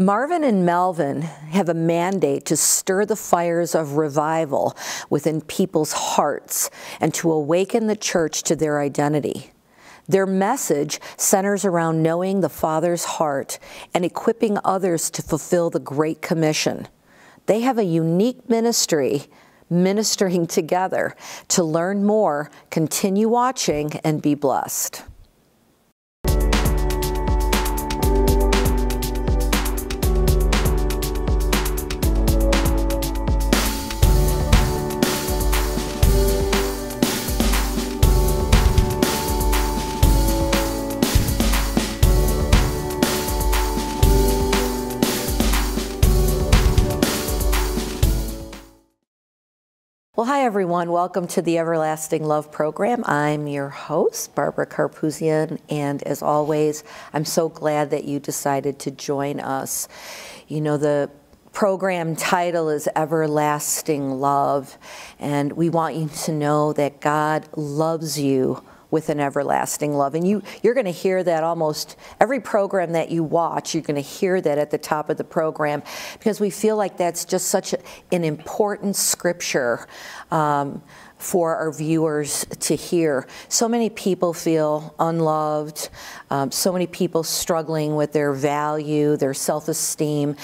Marvin and Melvin have a mandate to stir the fires of revival within people's hearts and to awaken the church to their identity. Their message centers around knowing the Father's heart and equipping others to fulfill the Great Commission. They have a unique ministry, ministering together. To learn more, continue watching and be blessed. Well, hi everyone, welcome to the Everlasting Love Program. I'm your host, Barbara Carpusian, and as always, I'm so glad that you decided to join us. You know, the program title is Everlasting Love, and we want you to know that God loves you with an everlasting love. And you're gonna hear that almost every program that you watch, you're gonna hear that at the top of the program, because we feel like that's just such an important scripture for our viewers to hear. So many people feel unloved, so many people struggling with their value, their self-esteem,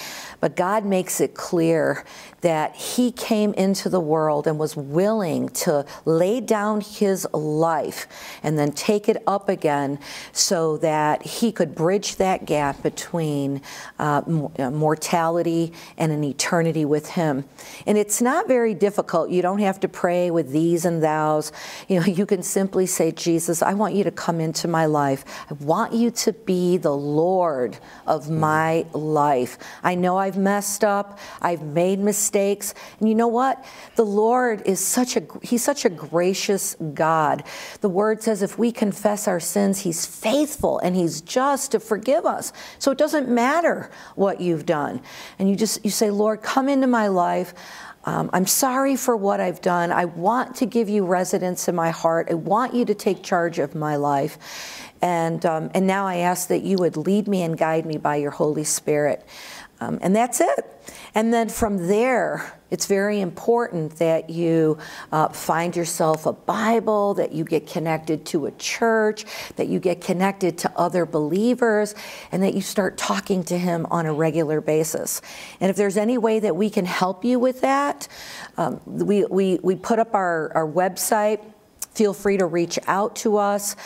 but God makes it clear that He came into the world and was willing to lay down His life and then take it up again so that He could bridge that gap between mortality and an eternity with Him. And it's not very difficult. You don't have to pray with these and thous. You know, you can simply say, Jesus, I want you to come into my life. I want you to be the Lord of my life. I know I've messed up. I've made mistakes. And you know what? The Lord is such a gracious God. The Word says if we confess our sins, He's faithful and He's just to forgive us. So it doesn't matter what you've done. And you say, Lord, come into my life. I'm sorry for what I've done. I want to give you residence in my heart. I want you to take charge of my life. And now I ask that you would lead me and guide me by your Holy Spirit. And that's it. And then from there, it's very important that you find yourself a Bible, that you get connected to a church, that you get connected to other believers, and that you start talking to Him on a regular basis. And if there's any way that we can help you with that, we put up our website. Feel free to reach out to us,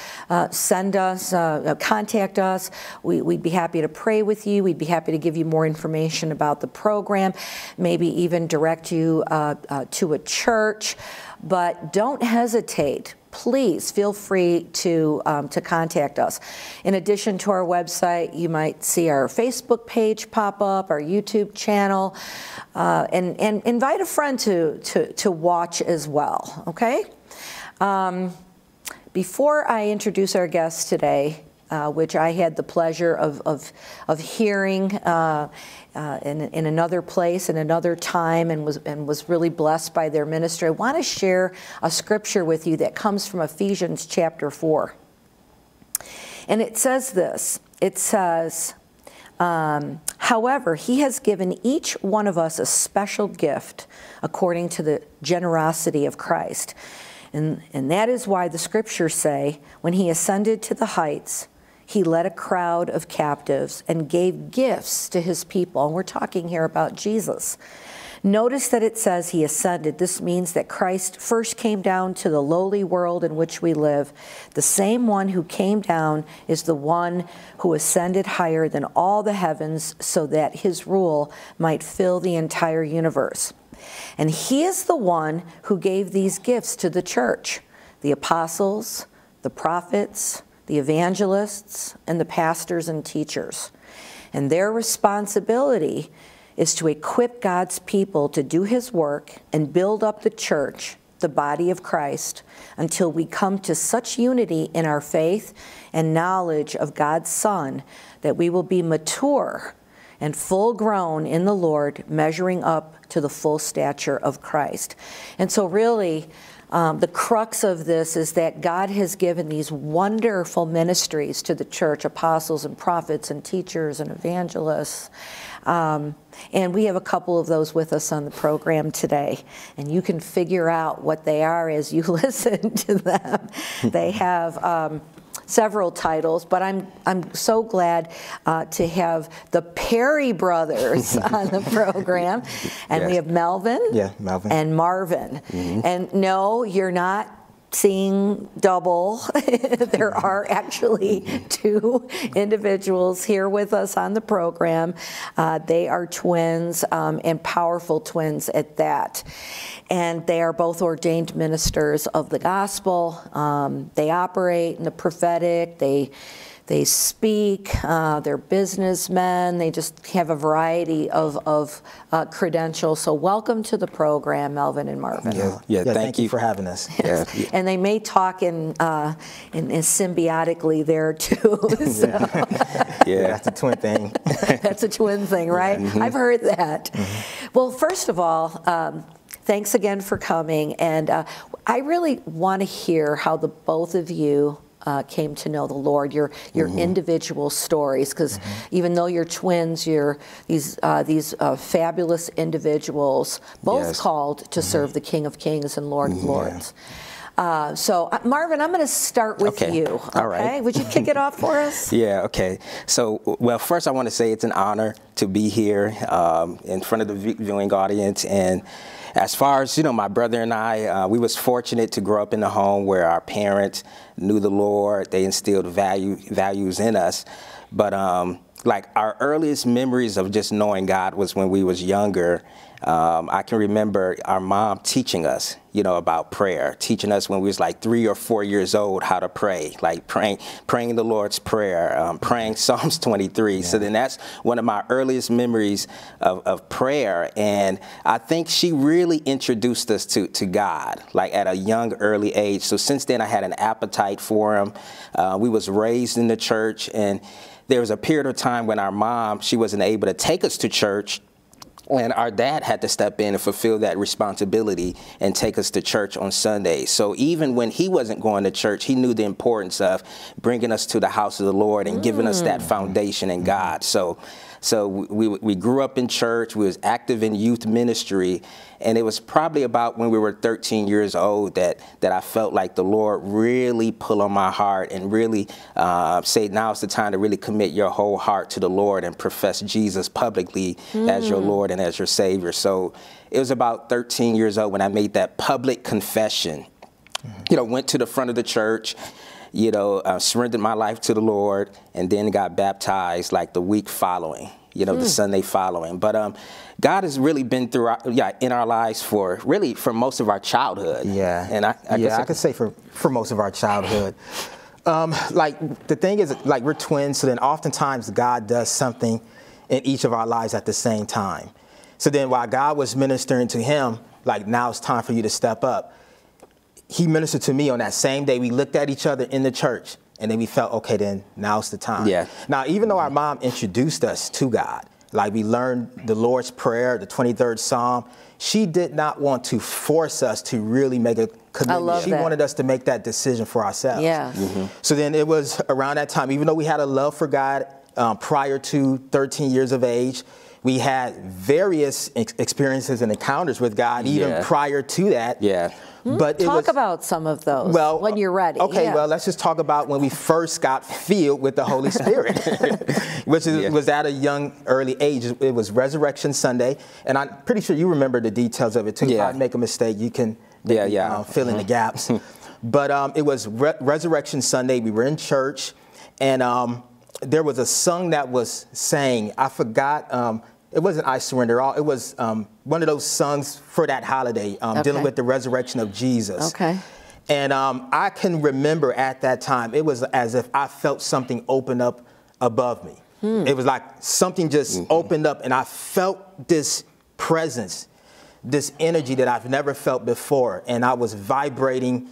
send us, contact us. We'd be happy to pray with you. We'd be happy to give you more information about the program, maybe even direct you to a church. But don't hesitate. Please feel free to contact us. In addition to our website, you might see our Facebook page pop up, our YouTube channel, and invite a friend to watch as well, okay? Before I introduce our guest today, which I had the pleasure of hearing in another place, in another time, and was really blessed by their ministry, I want to share a scripture with you that comes from Ephesians chapter 4. And it says this, it says, however, He has given each one of us a special gift according to the generosity of Christ. And that is why the scriptures say, when He ascended to the heights, He led a crowd of captives and gave gifts to His people. And we're talking here about Jesus. Notice that it says He ascended. This means that Christ first came down to the lowly world in which we live. The same one who came down is the one who ascended higher than all the heavens so that His rule might fill the entire universe. And He is the one who gave these gifts to the church, the apostles, the prophets, the evangelists, and the pastors and teachers. And their responsibility is to equip God's people to do His work and build up the church, the body of Christ, until we come to such unity in our faith and knowledge of God's Son that we will be mature and full grown in the Lord, measuring up to the full stature of Christ. And so really, The crux of this is that God has given these wonderful ministries to the church, apostles and prophets and teachers and evangelists. And we have a couple of those with us on the program today. And you can figure out what they are as you listen to them. They have several titles, but I'm so glad to have the Perry brothers on the program. And yes, we have Melvin, Melvin and Marvin. Mm-hmm. And no, you're not seeing double. There are actually two individuals here with us on the program. They are twins, and powerful twins at that. And they are both ordained ministers of the gospel. They operate in the prophetic. They speak, they're businessmen, they just have a variety of credentials. So welcome to the program, Melvin and Marvin. Yeah, thank you for having us. Yes. Yeah. And they may talk in symbiotically there too. So. Yeah, that's a twin thing. That's a twin thing, right? Mm-hmm. I've heard that. Mm-hmm. Well, first of all, thanks again for coming. And I really want to hear how the both of you came to know the Lord, your mm-hmm. individual stories, because mm-hmm. even though you're twins, you're these fabulous individuals, both yes. called to mm-hmm. serve the King of Kings and Lord of Lords. So Marvin, I'm going to start with you. Okay? All right. Would you kick it off for us? Yeah. Okay. So, well, first I want to say it's an honor to be here in front of the viewing audience. And as far as, you know, my brother and I, we was fortunate to grow up in a home where our parents knew the Lord. They instilled values in us. But like our earliest memories of just knowing God was when we was younger. I can remember our mom teaching us, you know, about prayer, teaching us when we was like 3 or 4 years old how to pray, like praying the Lord's Prayer, praying Psalms 23. Yeah. So then that's one of my earliest memories of prayer. And I think she really introduced us to God, like at a young, early age. So since then I had an appetite for him. We was raised in the church, and there was a period of time when our mom, she wasn't able to take us to church. And our dad had to step in and fulfill that responsibility and take us to church on Sundays. So even when he wasn't going to church, he knew the importance of bringing us to the house of the Lord and giving us that foundation in God. So we grew up in church. We was active in youth ministry. And it was probably about when we were 13 years old that I felt like the Lord really pull on my heart and really say, now's the time to really commit your whole heart to the Lord and profess Jesus publicly as your Lord and as your Savior. So it was about 13 years old when I made that public confession, you know, went to the front of the church, you know, surrendered my life to the Lord, and then got baptized like the week following, you know, the Sunday following. But God has really been through in our lives for really for most of our childhood. Yeah. And I could say for most of our childhood. Like the thing is, like we're twins. So then oftentimes God does something in each of our lives at the same time. So then while God was ministering to him, like now it's time for you to step up. He ministered to me on that same day. We looked at each other in the church, and then we felt, okay, then now's the time. Yeah. Now, even though our mom introduced us to God, like we learned the Lord's Prayer, the 23rd Psalm, she did not want to force us to really make a commitment. I love that. She wanted us to make that decision for ourselves. Yeah. Mm-hmm. So then it was around that time, even though we had a love for God prior to 13 years of age, we had various experiences and encounters with God even prior to that. Yeah. But talk about some of those when you're ready. Okay, well, let's just talk about when we first got filled with the Holy Spirit, which was at a young, early age. It was Resurrection Sunday, and I'm pretty sure you remember the details of it, too. If I make a mistake, you can fill in the gaps. But it was Resurrection Sunday. We were in church, and there was a song that was sang. I forgot. It wasn't I Surrender All. It was one of those songs for that holiday, dealing with the resurrection of Jesus. Okay. And I can remember at that time, it was as if I felt something open up above me. It was like something just opened up, and I felt this presence, this energy that I've never felt before. And I was vibrating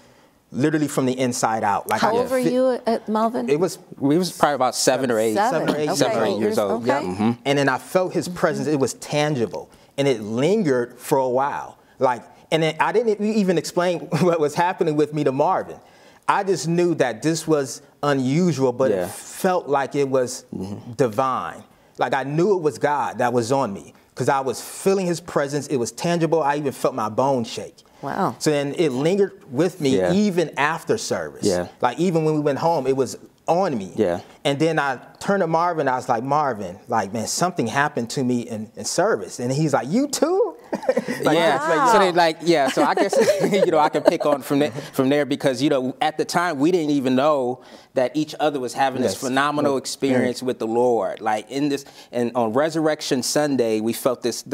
literally from the inside out. Like how old were you, Melvin? We was probably about 7 or 8. 7 or 8. Okay. 7 or 8 years old. Okay. Yeah. Mm-hmm. And then I felt his presence. It was tangible, and it lingered for a while. Like And then I didn't even explain what was happening with me to Marvin. I just knew that this was unusual, but it felt like it was divine. Like I knew it was God that was on me because I was feeling his presence. It was tangible. I even felt my bones shake. Wow. So then it lingered with me even after service. Yeah. Like even when we went home, it was on me. Yeah. And then I turned to Marvin. I was like, Marvin, like, man, something happened to me in service. And he's like, you too? Like, yeah. Wow. So they like, yeah. So I guess, you know, I can pick on from there because, you know, at the time we didn't even know that each other was having this phenomenal experience with the Lord. Like in this, and on Resurrection Sunday, we felt this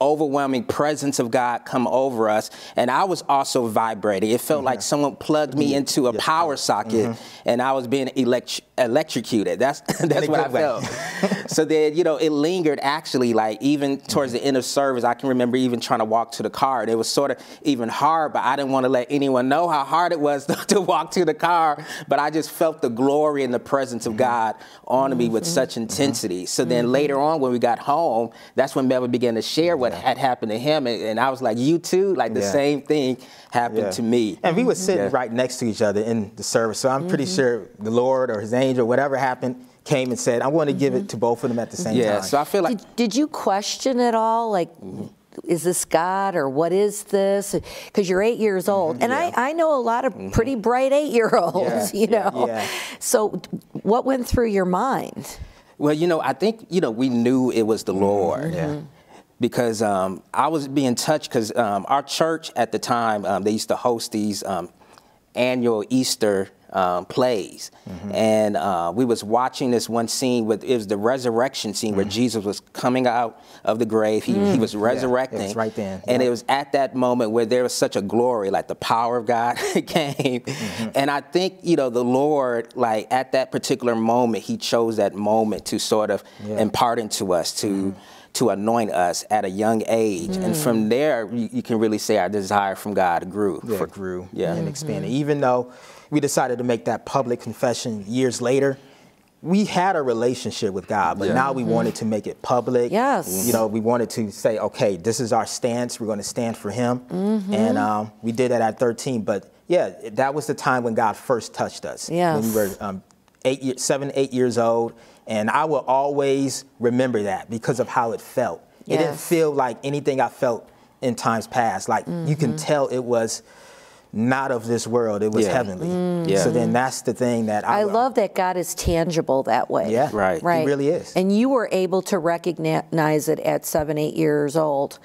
overwhelming presence of God come over us. And I was also vibrating. It felt like someone plugged me into a power socket and I was being electrocuted. That's what I felt. So then, you know, it lingered actually, like even towards the end of service, I can remember even trying to walk to the car. And it was sort of even hard, but I didn't want to let anyone know how hard it was to walk to the car. But I just felt the glory and the presence of God on me with such intensity. So then later on when we got home, that's when Melvin began to share what had happened to him. And I was like, you too? Like the same thing happened to me. And we were sitting right next to each other in the service. So I'm pretty sure the Lord or his angel, whatever happened, came and said, I want to give it to both of them at the same time. So I feel like. Did you question at all? Like, is this God or what is this? Because you're 8 years old. And I know a lot of pretty bright 8-year-olds, you know. Yeah. So what went through your mind? Well, you know, I think, you know, we knew it was the Lord. Yeah. Because I was being touched because our church at the time, they used to host these annual Easter plays. And we was watching this one scene with, it was the resurrection scene where Jesus was coming out of the grave. He was resurrecting. It was right then. And it was at that moment where there was such a glory, like the power of God came. And I think, you know, the Lord, like at that particular moment, he chose that moment to sort of impart into us, to anoint us at a young age. And from there, you can really say our desire from God grew. Yeah, it grew and expanded. Even though we decided to make that public confession years later, we had a relationship with God, but now we wanted to make it public. Yes. You know, we wanted to say, okay, this is our stance. We're going to stand for him. And we did that at 13. But yeah, that was the time when God first touched us. Yes. When we were 7, 8 years old. And I will always remember that because of how it felt. Yes. It didn't feel like anything I felt in times past. Like you can tell it was not of this world. It was heavenly. So then that's the thing that I love that God is tangible that way. Yeah, right. Right. He really is. And you were able to recognize it at 7, 8 years old.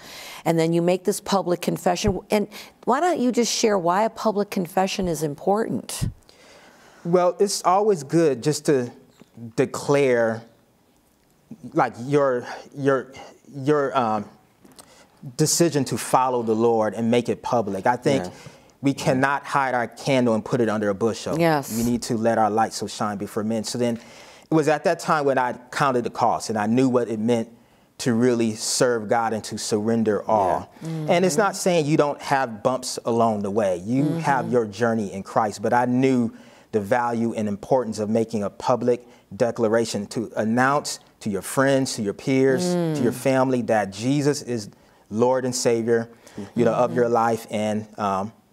And then you make this public confession. And why don't you just share why a public confession is important? Well, it's always good just to declare like your decision to follow the Lord and make it public. I think we cannot hide our candle and put it under a bushel. Yes. We need to let our light so shine before men. So then it was at that time when I counted the cost and I knew what it meant to really serve God and to surrender all. And it's not saying you don't have bumps along the way. You have your journey in Christ, but I knew the value and importance of making a public declaration to announce to your friends, to your peers, to your family that Jesus is Lord and Savior, you know, of your life, and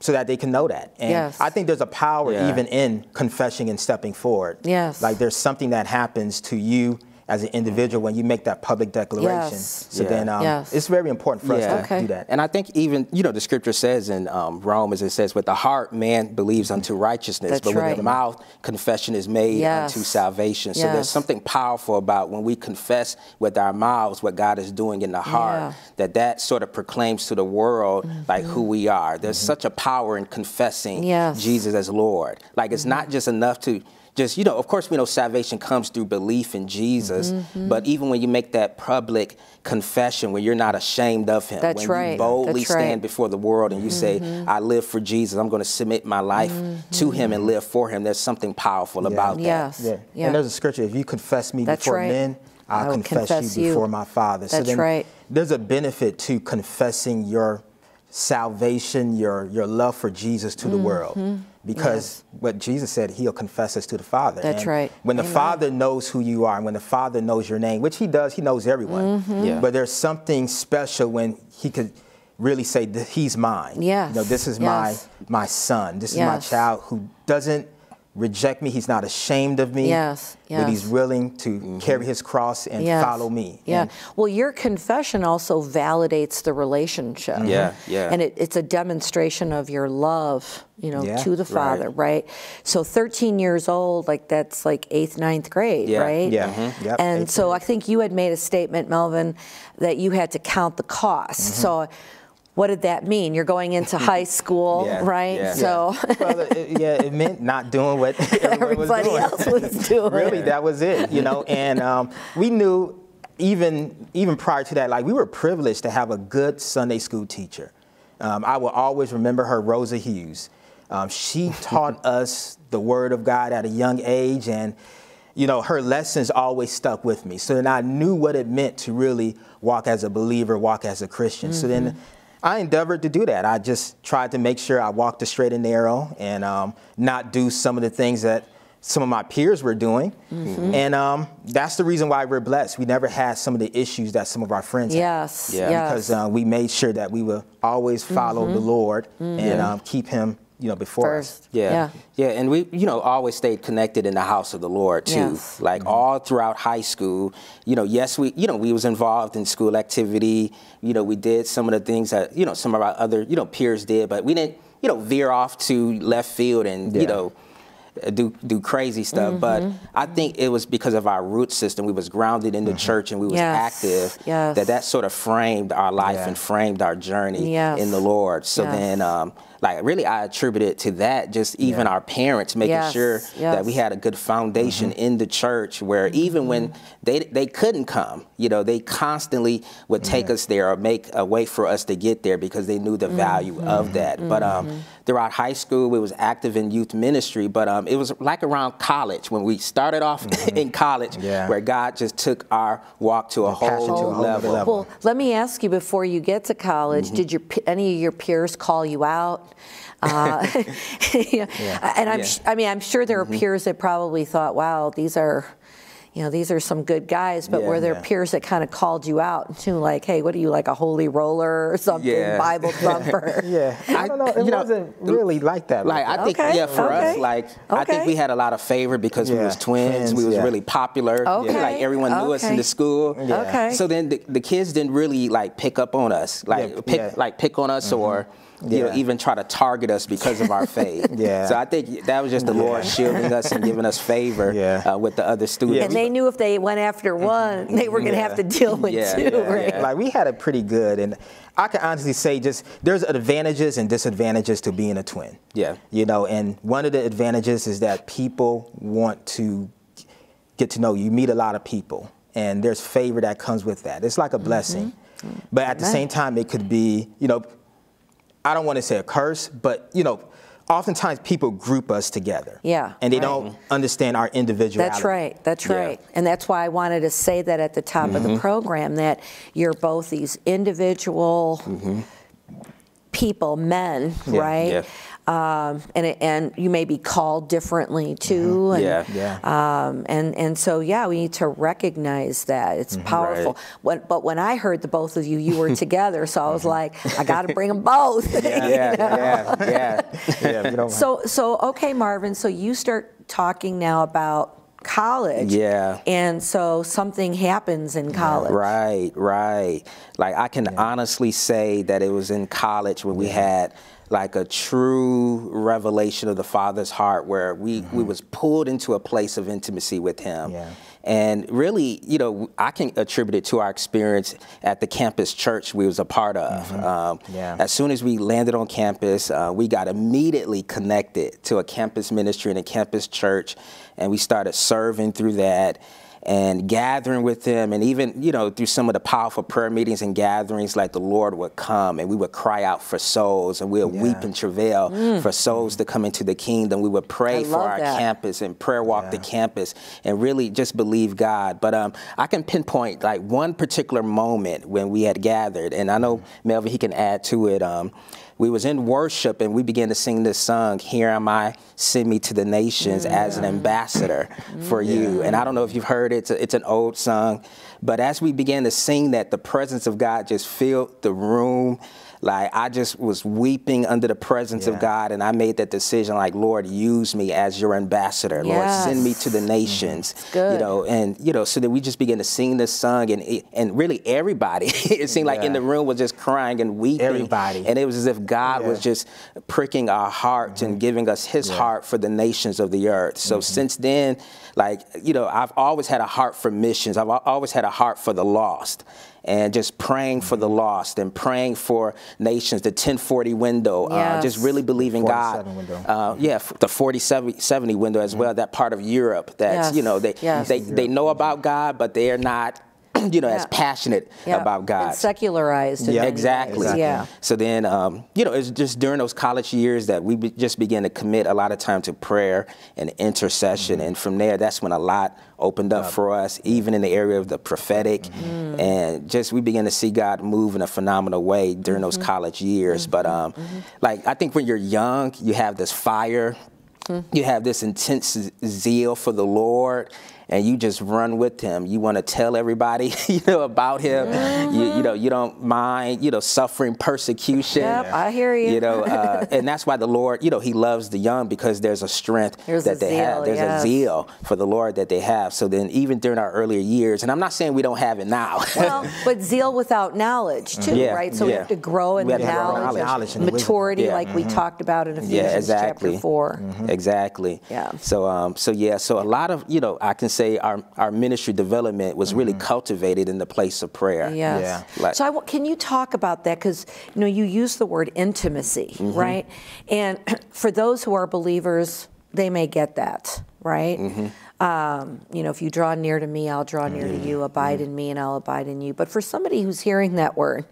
so that they can know that. And I think there's a power even in confessing and stepping forward. Yes. Like there's something that happens to you as an individual when you make that public declaration. Yes. So then it's very important for us to do that. And I think even, you know, the scripture says in Romans, it says, with the heart, man believes unto righteousness, that's but with the mouth, confession is made unto salvation. So there's something powerful about when we confess with our mouths what God is doing in the heart, that sort of proclaims to the world like who we are. There's such a power in confessing Jesus as Lord. Like it's not just enough to just, you know, of course, we know salvation comes through belief in Jesus, but even when you make that public confession, when you're not ashamed of him, that's when you boldly stand before the world and you say, I live for Jesus, I'm going to submit my life to him and live for him, there's something powerful about that. Yes. Yeah. Yeah. And there's a scripture, if you confess me before men, I'll confess you before my Father. That's so then there's a benefit to confessing your salvation, your love for Jesus to the world. Because what Jesus said, he'll confess us to the Father. That's right. When the Father knows who you are and when the Father knows your name, which he does, he knows everyone. But there's something special when he could really say that he's mine. Yes. You know, this is yes. my son. This yes. is my child who doesn't reject me. He's not ashamed of me. Yes. Yes. But he's willing to mm-hmm. carry his cross and yes. follow me. Yeah. And well, your confession also validates the relationship. Mm-hmm. Yeah. Yeah. And it's a demonstration of your love, you know, yeah, to the Father, right? So 13 years old, like that's like 8th, 9th grade, yeah, right? Yeah. Mm-hmm. Yep. And eighth, so I think you had made a statement, Melvin, that you had to count the cost. Mm-hmm. So what did that mean? You're going into high school, yeah, right? Yeah. So, well, it meant not doing what everybody else was doing. Really, that was it, you know. And we knew, even prior to that, like we were privileged to have a good Sunday school teacher. I will always remember her, Rosa Hughes. She taught us the Word of God at a young age, and you know, her lessons always stuck with me. So then I knew what it meant to really walk as a believer, walk as a Christian. Mm-hmm. So then I endeavored to do that. I just tried to make sure I walked the straight and narrow and not do some of the things that some of my peers were doing. Mm-hmm. And that's the reason why we're blessed. We never had some of the issues that some of our friends yes. had. Yeah. Yes. Because we made sure that we would always follow mm-hmm. the Lord mm-hmm. and keep him, you know, before first. Us. Yeah. Yeah. Yeah. And we, you know, always stayed connected in the house of the Lord too. Yes. Like mm-hmm. all throughout high school, you know, yes, we, you know, we was involved in school activity. You know, we did some of the things that, you know, some of our other, you know, peers did, but we didn't, you know, veer off to left field and, yeah. you know, do crazy stuff. Mm-hmm. But I think it was because of our root system. We was grounded in the mm-hmm. church and we was yes. active yes. that sort of framed our life yeah. and framed our journey yes. in the Lord. So yes. then, like really I attribute it to that, just even yeah. our parents making yes. sure yes. that we had a good foundation mm-hmm. in the church where even mm-hmm. when they couldn't come, you know, they constantly would mm-hmm. take us there or make a way for us to get there because they knew the mm-hmm. value of that. Mm-hmm. But throughout high school, we was active in youth ministry, but it was like around college when we started off mm-hmm. in college yeah. where God just took our walk to a whole new level. Well, let me ask you before you get to college, mm-hmm. did any of your peers call you out? Yeah. And I'm, yeah. I mean, I'm sure there are mm-hmm. peers that probably thought, wow, these are, you know, these are some good guys, but yeah, were there yeah. peers that kind of called you out to like, hey, what are you, like a holy roller or something, yeah. Bible thumper? yeah, I don't know, it wasn't really like that. Like, I think, okay. yeah, for okay. us, like, okay. I think we had a lot of favor because yeah. we was twins, we was yeah. really popular, okay. yeah. like everyone knew okay. us in the school. Yeah. Okay. So then the kids didn't really like pick up on us, like, yeah. pick on us mm-hmm. or, you yeah. know, even try to target us because of our faith. yeah. So I think that was just the yeah. Lord shielding us and giving us favor yeah. With the other students. And they knew if they went after one, they were going to yeah. have to deal with yeah. two. Yeah. Right? Yeah. Like we had it pretty good, and I can honestly say, just there's advantages and disadvantages to being a twin. Yeah. You know, and one of the advantages is that people want to get to know you. You meet a lot of people, and there's favor that comes with that. It's like a blessing, mm-hmm. but at the same time, it could be, you know, I don't want to say a curse, but, you know, oftentimes people group us together. Yeah. And they right. don't understand our individuality. That's right. That's yeah. right. And that's why I wanted to say that at the top mm-hmm. of the program, that you're both these individual mm-hmm. people, men, yeah. right? Yeah. And you may be called differently too. Mm-hmm. And, yeah. Yeah. And so, yeah, we need to recognize that. It's mm-hmm. powerful. Right. But when I heard the both of you, you were together. So I was like, I got to bring them both. Yeah, yeah, yeah, yeah, yeah. So, okay, Marvin, so you start talking now about college. Yeah. And so something happens in college. Right, right. Like I can yeah. honestly say that it was in college when yeah. we had like a true revelation of the Father's heart where we was pulled into a place of intimacy with him. Yeah. And really, you know, I can attribute it to our experience at the campus church we was a part of. Mm-hmm. Yeah. As soon as we landed on campus, we got immediately connected to a campus ministry and a campus church, and we started serving through that and gathering with them, and even, you know, through some of the powerful prayer meetings and gatherings, like the Lord would come and we would cry out for souls, and we would yeah. weep and travail for souls to come into the kingdom. We would pray for our campus and prayer walk yeah. the campus and really just believe God. But I can pinpoint like one particular moment when we had gathered, and I know Melvin, he can add to it. We was in worship and we began to sing this song, "Here Am I, Send Me to the Nations as an Ambassador for You." And I don't know if you've heard it, it's an old song, But as we began to sing that, the presence of God just filled the room. Like, I just was weeping under the presence of God, and I made that decision, like, Lord, use me as your ambassador. Yes. Lord, send me to the nations. Good. You know, and, you know, so that we just began to sing this song, and really everybody, it seemed like in the room was just crying and weeping. Everybody. And it was as if God was just pricking our hearts and giving us his heart for the nations of the earth. So since then, like, you know, I've always had a heart for missions. I've always had a heart for the lost. And just praying for the lost and praying for nations, the 1040 window, just really believing God. The 4070 window as well, that part of Europe that's, you know, they know about God, but they're not, you know, as passionate about God. It's secularized. Yeah. Exactly. Yeah. So then, you know, it's just during those college years that we just began to commit a lot of time to prayer and intercession. And from there, that's when a lot opened up for us, even in the area of the prophetic. And just we began to see God move in a phenomenal way during those college years. But like, I think when you're young, you have this fire, you have this intense zeal for the Lord, and you just run with him. You want to tell everybody, you know, about him. You know, you don't mind, you know, suffering persecution. Yep, I hear you. You know, and that's why the Lord, you know, he loves the young, because there's a strength that they have. There's a zeal for the Lord that they have. So then even during our earlier years, and I'm not saying we don't have it now. Well, but zeal without knowledge too, right? So we have to grow in the knowledge and maturity, like we talked about in Ephesians chapter 4. Exactly. Yeah. So, so a lot of, you know, I can say our ministry development was really cultivated in the place of prayer. Yes. Yeah. Like, so can you talk about that? Because, you know, you use the word intimacy, right? And for those who are believers, they may get that, right? You know, if you draw near to me, I'll draw near to you, abide in me and I'll abide in you. But for somebody who's hearing that word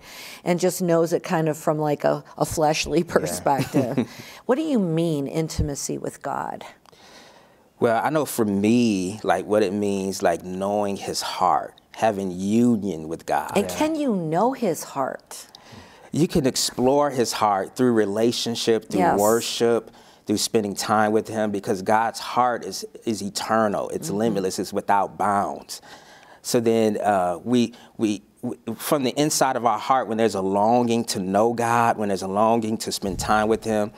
and just knows it kind of from like a fleshly perspective, what do you mean intimacy with God? Well, I know for me, like what it means, like knowing his heart, having union with God. And can you know his heart? You can explore his heart through relationship, through worship, through spending time with him, because God's heart is eternal. It's limitless. It's without bounds. So then from the inside of our heart, when there's a longing to know God, when there's a longing to spend time with him,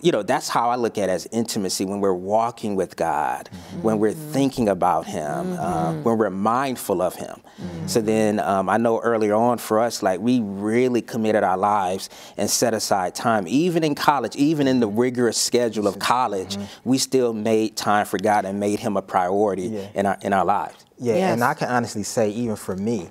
you know, that's how I look at it as intimacy, when we're walking with God, when we're thinking about him, when we're mindful of him. So then I know earlier on for us, like we really committed our lives and set aside time, even in college, even in the rigorous schedule of college, we still made time for God and made him a priority in our lives. Yeah, and I can honestly say, even for me,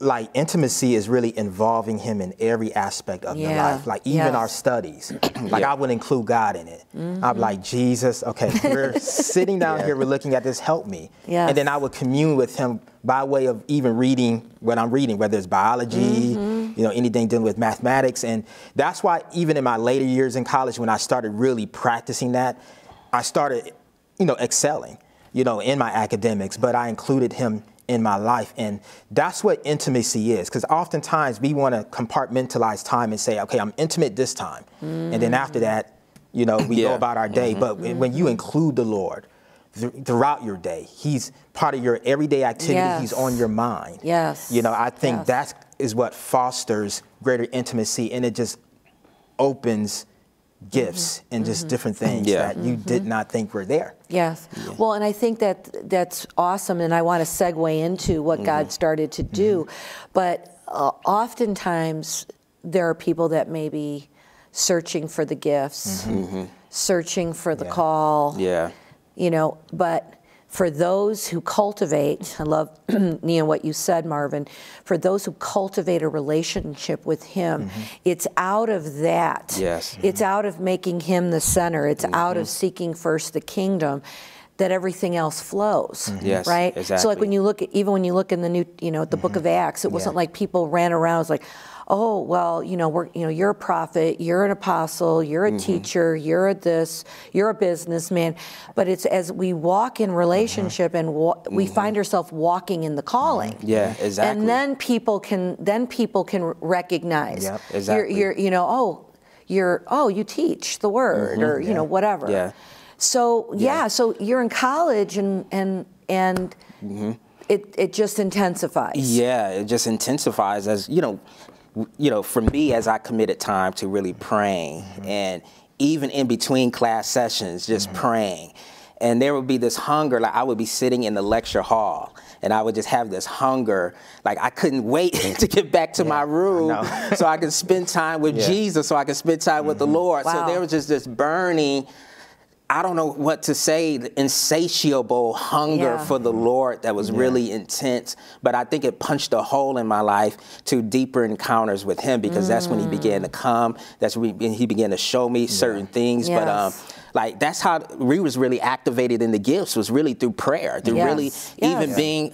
like intimacy is really involving him in every aspect of your life, like even our studies. Like I would include God in it. I'm like, Jesus, okay, we're sitting down here, we're looking at this, help me. And then I would commune with him by way of even reading what I'm reading, whether it's biology, you know, anything dealing with mathematics. And that's why even in my later years in college, when I started really practicing that, I started, you know, excelling, you know, in my academics, but I included him in my life. And that's what intimacy is, because oftentimes we want to compartmentalize time and say, okay, I'm intimate this time. And then after that, you know, we go about our day. But when you include the Lord throughout your day, he's part of your everyday activity. He's on your mind. You know, I think that is what fosters greater intimacy, and it just opens gifts and just different things that you did not think were there. Well, and I think that that's awesome, and I want to segue into what God started to do, but oftentimes there are people that may be searching for the gifts, searching for the call, you know, but for those who cultivate, I love what you said, Marvin, for those who cultivate a relationship with him, it's out of that. It's out of making him the center. It's out of seeking first the kingdom that everything else flows, right? Exactly. So like when you look at, even when you look in the new, you know, at the book of Acts, it wasn't like people ran around, it was like, oh, well, you know, we're, you know, you're a prophet, you're an apostle, you're a teacher, you're a this, you're a businessman. But it's as we walk in relationship and we find ourselves walking in the calling. Yeah, exactly. And then people can recognize. Yep, exactly. You know, you teach the word or, you know, whatever. So you're in college and it just intensifies. Yeah, it just intensifies as, you know, for me, as I committed time to really praying, mm-hmm. and even in between class sessions, just mm-hmm. praying. And there would be this hunger, like I would be sitting in the lecture hall and I would just have this hunger, like I couldn't wait to get back to my room so I could spend time with Jesus, so I could spend time with the Lord. Wow. So there was just this burning, I don't know what to say, the insatiable hunger for the Lord that was really intense. But I think it punched a hole in my life to deeper encounters with Him, because that's when He began to come. That's when He began to show me certain things. Yes. But like that's how we was really activated in the gifts, was really through prayer, through really even being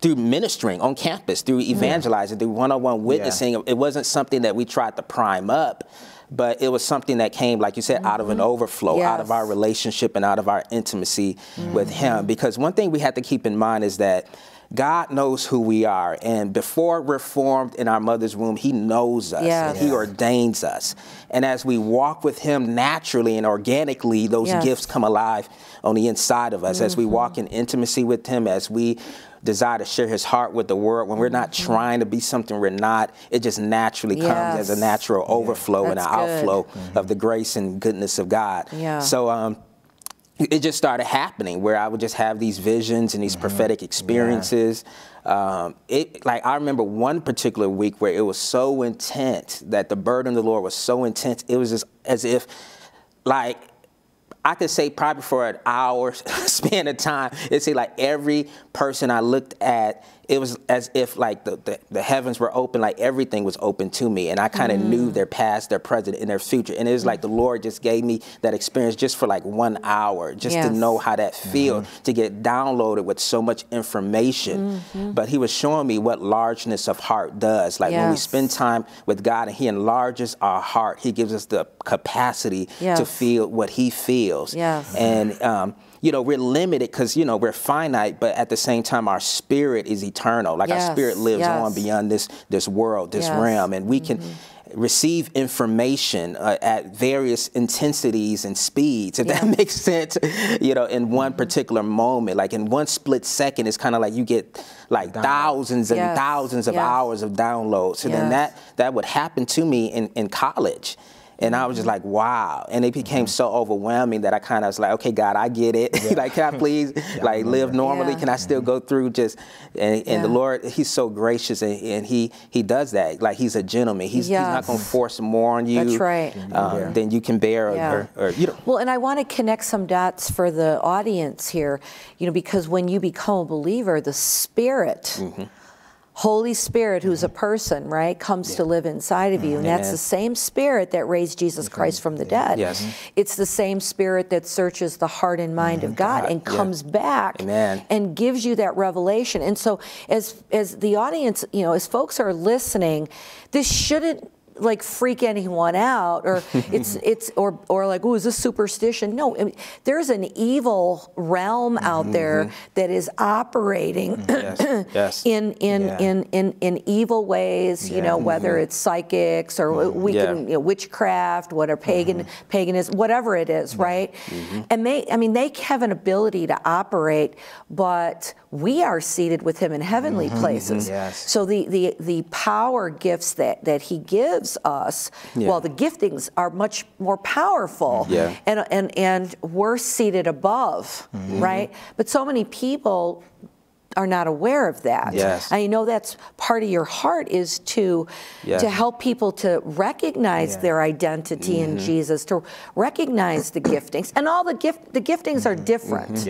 through ministering on campus, through evangelizing, through one-on-one witnessing. It wasn't something that we tried to prime up, but it was something that came, like you said, out of an overflow, out of our relationship and out of our intimacy with Him. Because one thing we have to keep in mind is that God knows who we are. And before we're formed in our mother's womb, He knows us and He ordains us. And as we walk with Him naturally and organically, those gifts come alive on the inside of us. As we walk in intimacy with Him, as we desire to share His heart with the world, when we're not trying to be something we're not, it just naturally comes as a natural overflow and an outflow of the grace and goodness of God. Yeah. So it just started happening where I would just have these visions and these prophetic experiences. Like I remember one particular week where it was so intense that the burden of the Lord was so intense. It was just as if, like, I could say probably for an hour span of time, it'd say like every person I looked at, it was as if like the heavens were open, like everything was open to me. And I kind of knew their past, their present, and their future. And it was like the Lord just gave me that experience just for like 1 hour, just to know how that feels, to get downloaded with so much information. But He was showing me what largeness of heart does. Like when we spend time with God and He enlarges our heart, He gives us the capacity to feel what He feels. And you know, we're limited because, you know, we're finite, but at the same time, our spirit is eternal. Like our spirit lives on beyond this world, this realm, and we can receive information at various intensities and speeds, if that makes sense, you know, in one particular moment. Like in one split second, it's kind of like you get like thousands and thousands of hours of downloads. So then that would happen to me in college. And I was just like, wow. And it became so overwhelming that I kind of was like, okay, God, I get it. Like, can I please like live normally? Can I still go through just, and the Lord, He's so gracious, and he does that. Like He's a gentleman. He's not going to force more on you than you can bear. Or, you know. Well, and I want to connect some dots for the audience here, you know, because when you become a believer, the Spirit, Holy Spirit, who's a person, right, comes to live inside of you. And that's the same Spirit that raised Jesus Christ from the dead. It's the same Spirit that searches the heart and mind of God and comes back and gives you that revelation. And so as the audience, you know, as folks are listening, this shouldn't like freak anyone out, or or like, oh, is this superstition? No, I mean, there's an evil realm out there that is operating in evil ways. You know, whether it's psychics or you know, witchcraft, whatever paganism, whatever it is, right? And they have an ability to operate, but we are seated with Him in heavenly places. So the power gifts that He gives us, well, the giftings are much more powerful, and we're seated above, right? But so many people are not aware of that. I know that's part of your heart, is to help people to recognize their identity in Jesus, to recognize the giftings, and all the giftings are different.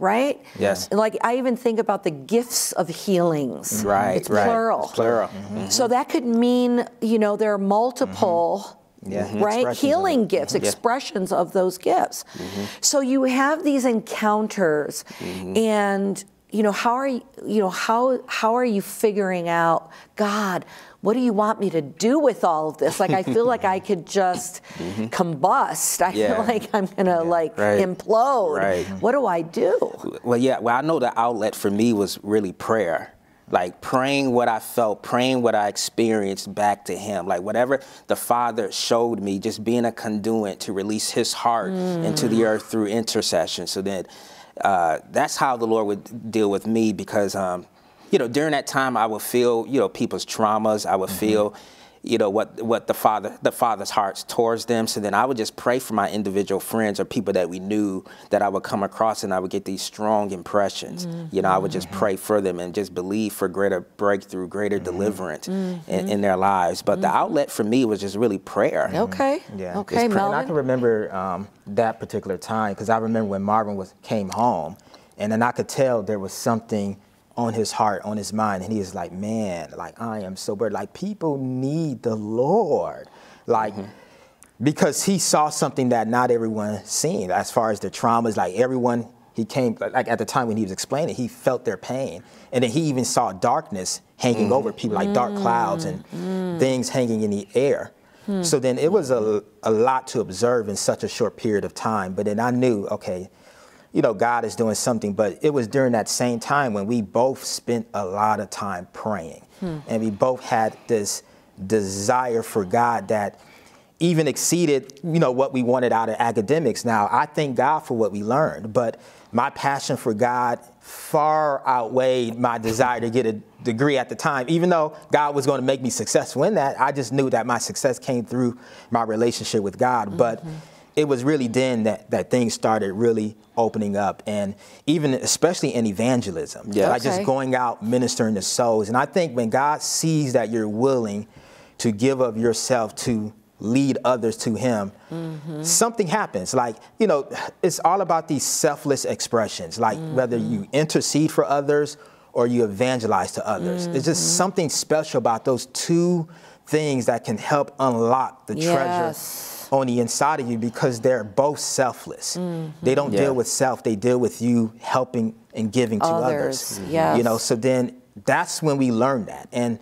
Right? Yes. Like I even think about the gifts of healings. Right. It's plural. It's plural. So that could mean, you know, there are multiple right, healing gifts, expressions of those gifts. So you have these encounters, and you know, how are you figuring out, God, what do you want me to do with all of this? Like, I feel like I could just combust. I feel like I'm going to like implode. What do I do? Well, I know the outlet for me was really prayer. Like praying what I felt, praying what I experienced back to Him. Like whatever the Father showed me, just being a conduit to release His heart into the earth through intercession. So then that's how the Lord would deal with me, because, you know, during that time I would feel, you know, people's traumas. I would feel, you know, what the Father's hearts towards them. So then I would just pray for my individual friends or people that we knew that I would come across, and I would get these strong impressions. You know, I would just pray for them and just believe for greater breakthrough, greater deliverance in their lives. But the outlet for me was just really prayer. Okay. Yeah. Okay, Melvin. I can remember that particular time, because I remember when Marvin came home, and then I could tell there was something on his heart, on his mind, and he is like, man, like, I am so burdened. Like, people need the Lord, like, because he saw something that not everyone seen, as far as the traumas. Like, everyone, he came, like, at the time when he was explaining, he felt their pain, and then he even saw darkness hanging over people, like dark clouds and things hanging in the air. So then it was a lot to observe in such a short period of time. But then I knew, okay, you know, God is doing something. But it was during that same time when we both spent a lot of time praying, and we both had this desire for God that even exceeded, you know, what we wanted out of academics. Now, I thank God for what we learned, but my passion for God far outweighed my desire to get a degree at the time. Even though God was going to make me successful in that, I just knew that my success came through my relationship with God. But it was really then that things started really opening up, and even especially in evangelism, like just going out, ministering to souls. And I think when God sees that you're willing to give of yourself to lead others to him, something happens. Like, you know, it's all about these selfless expressions, like whether you intercede for others or you evangelize to others. It's just something special about those two things that can help unlock the treasure on the inside of you, because they're both selfless. They don't deal with self, they deal with you helping and giving to others. You know, so then that's when we learned that. And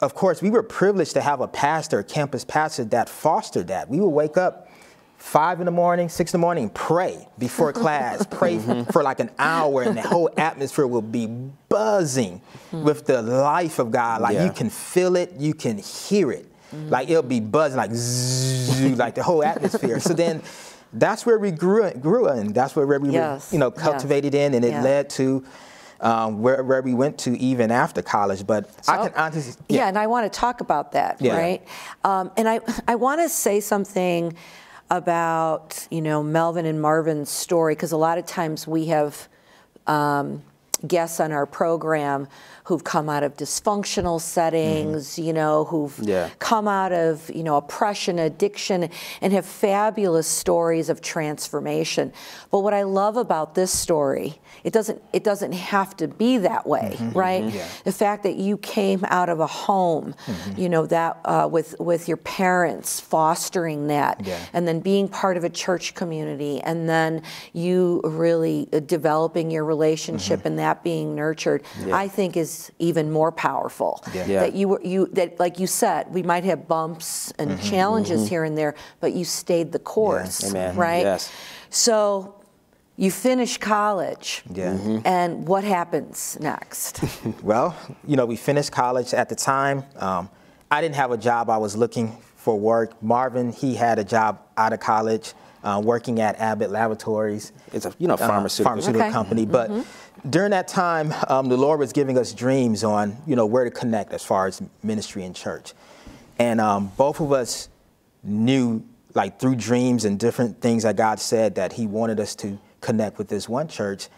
of course, we were privileged to have a pastor, a campus pastor, that fostered that. We would wake up 5 in the morning, 6 in the morning, pray before class, pray for like an hour, and the whole atmosphere will be buzzing with the life of God. Like you can feel it, you can hear it. Like it'll be buzzing, like zzz, like the whole atmosphere. So then that's where we grew in. That's where we were, you know, cultivated in, and it led to where we went to even after college. But so, I can honestly, and I want to talk about that, right? And I want to say something about, you know, Melvin and Marvin's story, because a lot of times we have guests on our program who've come out of dysfunctional settings, you know, who've come out of, you know, oppression, addiction, and have fabulous stories of transformation. But what I love about this story, it doesn't have to be that way, right? The fact that you came out of a home, you know, that with your parents fostering that, and then being part of a church community, and then you really developing your relationship and that being nurtured, I think is even more powerful. That that, like you said, we might have bumps and challenges here and there, but you stayed the course, right? So you finish college, and what happens next? Well, you know, we finished college at the time. I didn't have a job. I was looking for work. Marvin, he had a job out of college, working at Abbott Laboratories. It's a, you know, pharmaceutical company, but during that time, the Lord was giving us dreams on, you know, where to connect as far as ministry and church. And both of us knew, like through dreams and different things that God said, that he wanted us to connect with this one church,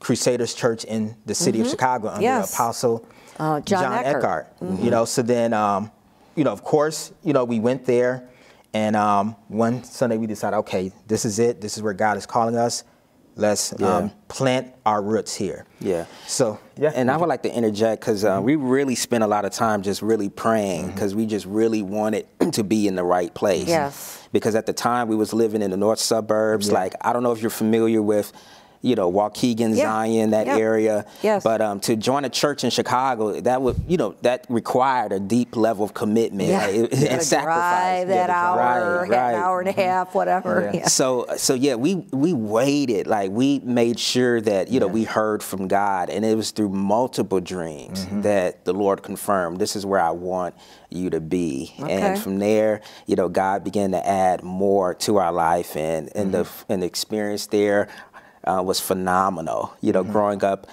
Crusaders Church in the city of Chicago under Apostle John Eckhart. You know, so then, you know, of course, you know, we went there, and one Sunday we decided, okay, this is it. This is where God is calling us. Let's plant our roots here. So, and I would like to interject, because we really spent a lot of time just really praying, because we just really wanted to be in the right place. Because at the time we was living in the north suburbs. Like, I don't know if you're familiar with, you know, Waukegan, Zion, that area. But to join a church in Chicago, that would, you know, that required a deep level of commitment and sacrifice. That hour, an hour and a half, whatever. So yeah, we waited. Like, we made sure that, you know, we heard from God, and it was through multiple dreams that the Lord confirmed, this is where I want you to be. And from there, you know, God began to add more to our life, and the experience there. was phenomenal. You know, growing up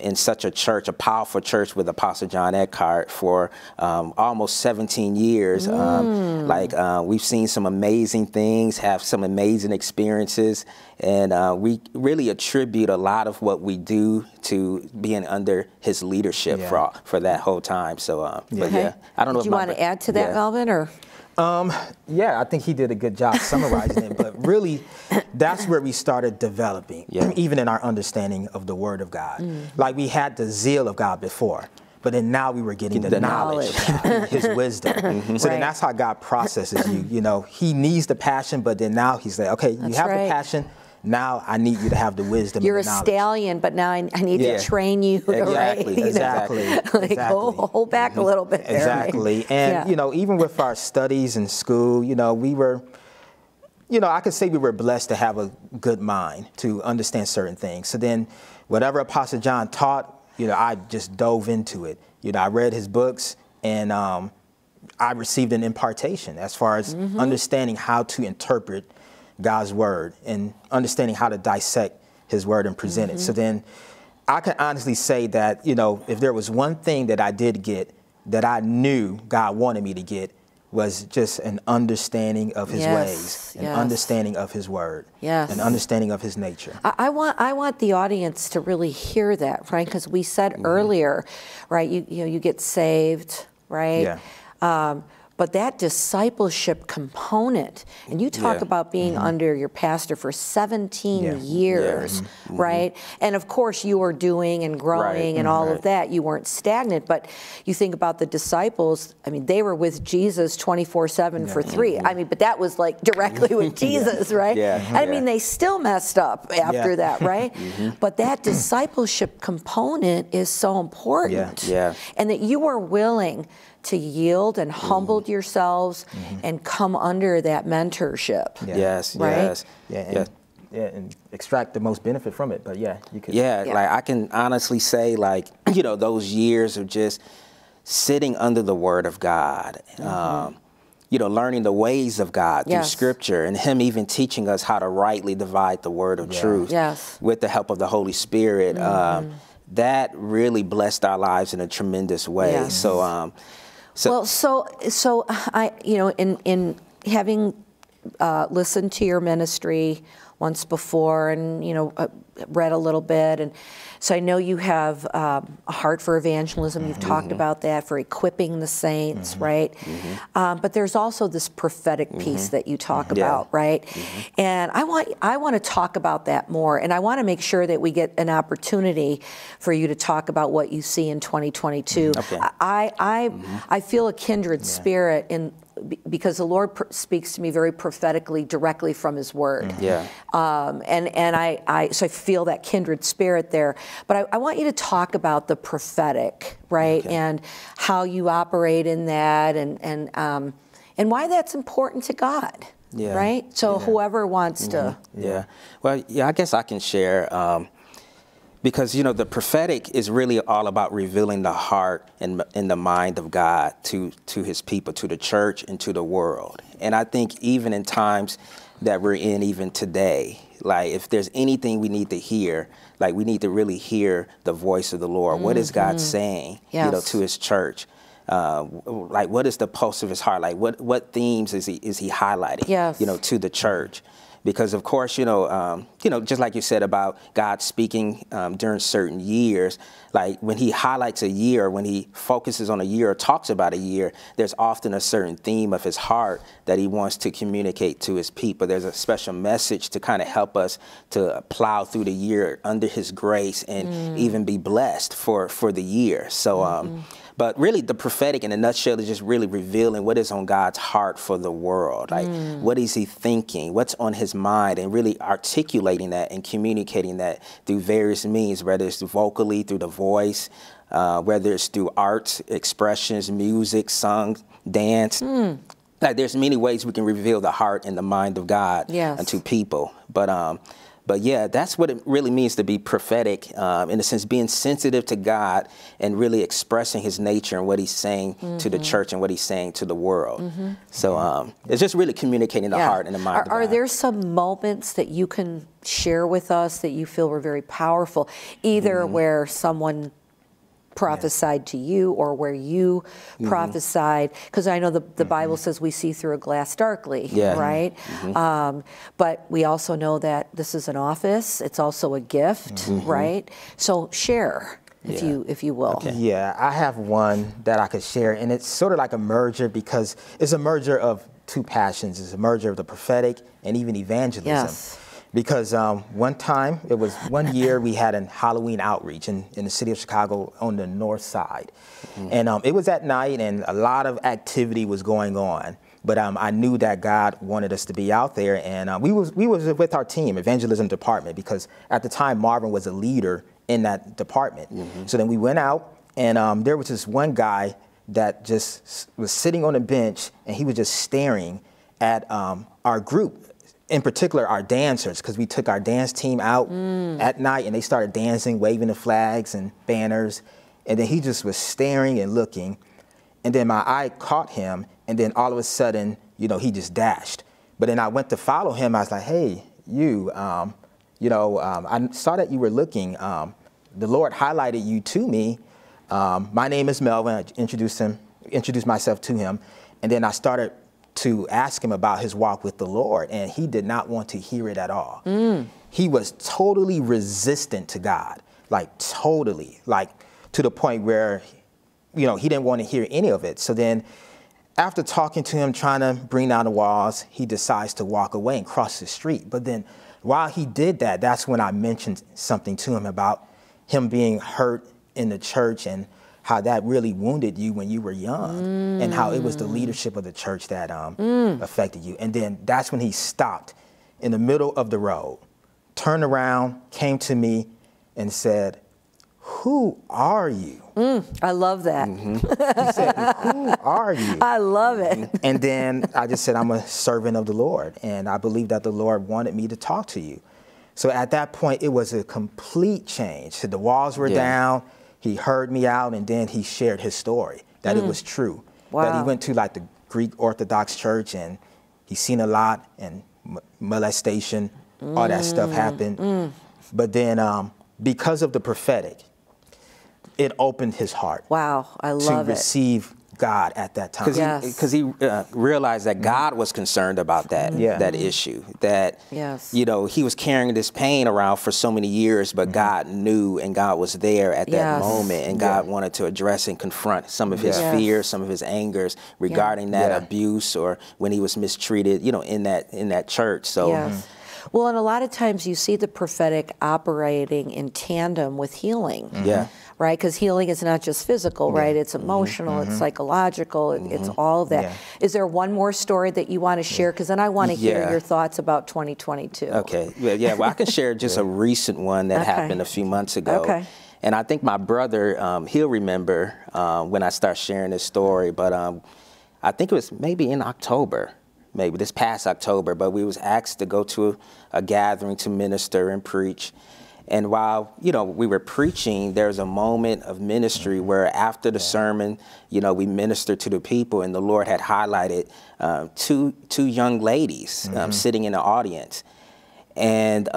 in such a church, a powerful church with Apostle John Eckhart for almost 17 years. We've seen some amazing things, have some amazing experiences, and we really attribute a lot of what we do to being under his leadership for that whole time. So, but yeah, I don't know. Do you want to add to that, Melvin, or? Yeah, I think he did a good job summarizing it, but really that's where we started developing, even in our understanding of the Word of God. Like we had the zeal of God before, but then now we were getting the knowledge, his wisdom. So then that's how God processes you. You know, he needs the passion, but then now he's like, okay, you have the passion. Now I need you to have the wisdom. You're and the knowledge. Stallion, but now I need to train you. Exactly. Like, hold back a little bit. Right? And you know, even with our studies in school, you know, we were, you know, I could say we were blessed to have a good mind to understand certain things. So then, whatever Apostle John taught, you know, I just dove into it. You know, I read his books, and I received an impartation as far as understanding how to interpret God's word and understanding how to dissect his word and present it. So then I can honestly say that, you know, if there was one thing that I did get that I knew God wanted me to get was just an understanding of his ways, an understanding of his word, an understanding of his nature. I want the audience to really hear that, right? Because we said earlier, right, you know, you get saved, right? But that discipleship component, and you talk about being under your pastor for 17 years, right? And of course you were doing and growing and all of that. You weren't stagnant, but you think about the disciples. I mean, they were with Jesus 24/7 for 3. I mean, but that was like directly with Jesus, right? I mean, they still messed up after that, right? But that discipleship component is so important. And that you were willing to yield and humbled yourselves and come under that mentorship. And extract the most benefit from it. But you could. Like I can honestly say, like, you know, those years of just sitting under the Word of God, you know, learning the ways of God through Scripture, and him even teaching us how to rightly divide the Word of truth with the help of the Holy Spirit. That really blessed our lives in a tremendous way. So. So I, you know, in having listened to your ministry once before, and you know, read a little bit, and so I know you have a heart for evangelism. You've talked about that, for equipping the saints, right? But there's also this prophetic piece that you talk about, right? And I want to talk about that more, and I want to make sure that we get an opportunity for you to talk about what you see in 2022. I feel a kindred spirit in. Because the Lord speaks to me very prophetically, directly from his word. And I feel that kindred spirit there. But I want you to talk about the prophetic, right? And how you operate in that, and why that's important to God, right? So whoever wants to. Well, I guess I can share. Because, you know, the prophetic is really all about revealing the heart and the mind of God to his people, to the church and to the world. And I think even in times that we're in even today, like if there's anything we need to hear, like we need to really hear the voice of the Lord. What is God saying, you know, to his church? Like what is the pulse of his heart? Like what themes is he highlighting, you know, to the church? Because of course, you know, just like you said about God speaking during certain years, like when he highlights a year, when he focuses on a year or talks about a year, there's often a certain theme of his heart that he wants to communicate to his people. There's a special message to kind of help us to plow through the year under his grace and even be blessed for the year. So. But really the prophetic in a nutshell is just really revealing what is on God's heart for the world. Like what is he thinking? What's on his mind? And really articulating that and communicating that through various means, whether it's vocally, through the voice, whether it's through arts, expressions, music, song, dance. Like there's many ways we can reveal the heart and the mind of God unto people. But But yeah, that's what it really means to be prophetic, in a sense, being sensitive to God and really expressing his nature and what he's saying to the church and what he's saying to the world. So it's just really communicating the heart and the mind. Are there some moments that you can share with us that you feel were very powerful, either where someone prophesied to you or where you prophesied? Because I know the Bible says we see through a glass darkly, right? But we also know that this is an office. It's also a gift, right? So share, if you will. Okay. Yeah, I have one that I could share, and it's sort of like a merger, because it's a merger of two passions. It's a merger of the prophetic and even evangelism. Because one time, it was one year, we had a Halloween outreach in the city of Chicago on the north side. And it was at night, and a lot of activity was going on. But I knew that God wanted us to be out there. And we was with our team, evangelism department, because at the time, Marvin was a leader in that department. So then we went out, and there was this one guy that just was sitting on a bench, and he was just staring at our group. In particular, our dancers, because we took our dance team out at night, and they started dancing, waving the flags and banners. And then he just was staring and looking. And then my eye caught him. And then all of a sudden, you know, he just dashed. But then I went to follow him. I was like, hey, you, you know, I saw that you were looking. The Lord highlighted you to me. My name is Melvin. I introduced myself to him. And then I started to ask him about his walk with the Lord, and he did not want to hear it at all. He was totally resistant to God, like totally, like to the point where, you know, he didn't want to hear any of it. So then after talking to him, trying to bring down the walls, he decides to walk away and cross the street. But then while he did that, that's when I mentioned something to him about him being hurt in the church and how that really wounded you when you were young, and how it was the leadership of the church that affected you. And then that's when he stopped in the middle of the road, turned around, came to me, and said, "Who are you?" I love that. He said, "Who are you?" I love it. And then I just said, "I'm a servant of the Lord, and I believe that the Lord wanted me to talk to you." So at that point, it was a complete change. The walls were down. He heard me out, and then he shared his story, that it was true, that he went to like the Greek Orthodox Church, and he's seen a lot, and molestation, all that stuff happened. But then because of the prophetic, it opened his heart. Wow, I love it. To receive God at that time. Because he realized that God was concerned about that, that issue, that, you know, he was carrying this pain around for so many years, but God knew, and God was there at that moment, and God wanted to address and confront some of his fears, some of his angers regarding that abuse, or when he was mistreated, you know, in that church. So. Well, and a lot of times you see the prophetic operating in tandem with healing, right? Because healing is not just physical, right? It's emotional, it's psychological, it's all of that. Is there one more story that you want to share? Because then I want to hear your thoughts about 2022. Okay, well, I can share just a recent one that happened a few months ago. And I think my brother, he'll remember when I start sharing this story, but I think it was maybe in October. Maybe this past October, but we was asked to go to a gathering to minister and preach. And while, you know, we were preaching, there's a moment of ministry where after the sermon, you know, we ministered to the people, and the Lord had highlighted two young ladies sitting in the audience. And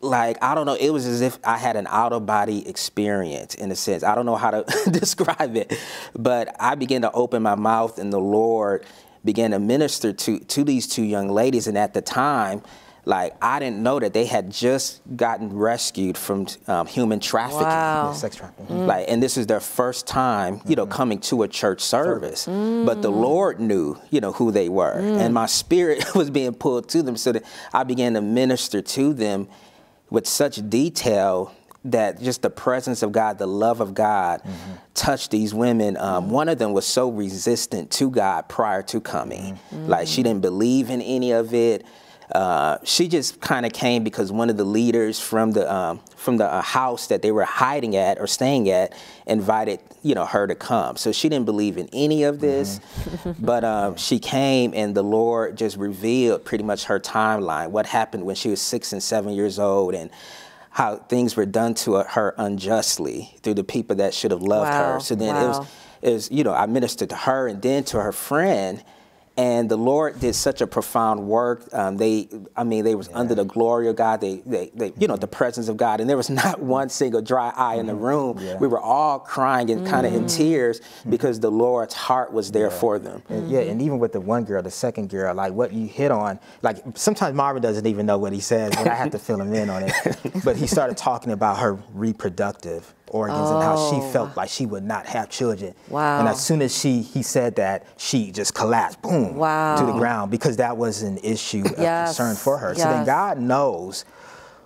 like, I don't know, it was as if I had an out-of-body experience, in a sense. I don't know how to describe it, but I began to open my mouth, and the Lord began to minister to these two young ladies. And at the time, like, I didn't know that they had just gotten rescued from human trafficking. Wow. Sex trafficking. Like, and this is their first time, you know, coming to a church service. But the Lord knew, you know, who they were. And my spirit was being pulled to them, so that I began to minister to them with such detail that just the presence of God, the love of God touched these women. One of them was so resistant to God prior to coming. Like, she didn't believe in any of it. she just kind of came because one of the leaders from the house that they were hiding at or staying at invited, her to come. So she didn't believe in any of this, but she came, and the Lord just revealed pretty much her timeline, what happened when she was 6 and 7 years old, and how things were done to her unjustly through the people that should have loved her. So then it was, I ministered to her and then to her friend. And the Lord did such a profound work. They was under the glory of God. They the presence of God. And there was not one single dry eye in the room. Yeah. We were all crying and kind of in tears because the Lord's heart was there for them. And, and even with the one girl, the second girl, like what you hit on, like sometimes Marvin doesn't even know what he says, and I have to fill him in on it. But he started talking about her reproductive organs and how she felt like she would not have children. Wow. And as soon as he said that, she just collapsed, boom, to the ground, because that was an issue of concern for her. So then God knows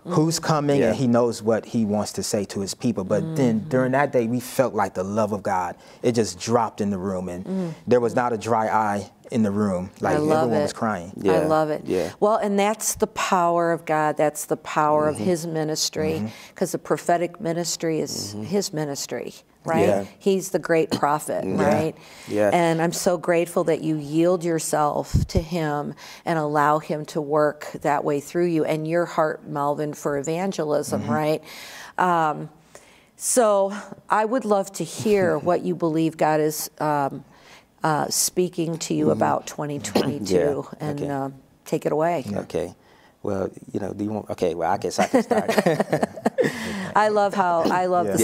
who's coming and he knows what he wants to say to his people. But then during that day, we felt like the love of God, it just dropped in the room, and there was not a dry eye in the room. Like everyone was crying. Yeah. I love it. Yeah. Well, and that's the power of God. That's the power of his ministry, because the prophetic ministry is his ministry, right? Yeah. He's the great prophet, right? Yeah. And I'm so grateful that you yield yourself to him and allow him to work that way through you and your heart, Melvin, for evangelism, right? So I would love to hear what you believe God is speaking to you about 2022, and take it away. Okay. Well, do you want, well, I guess I can start. I love the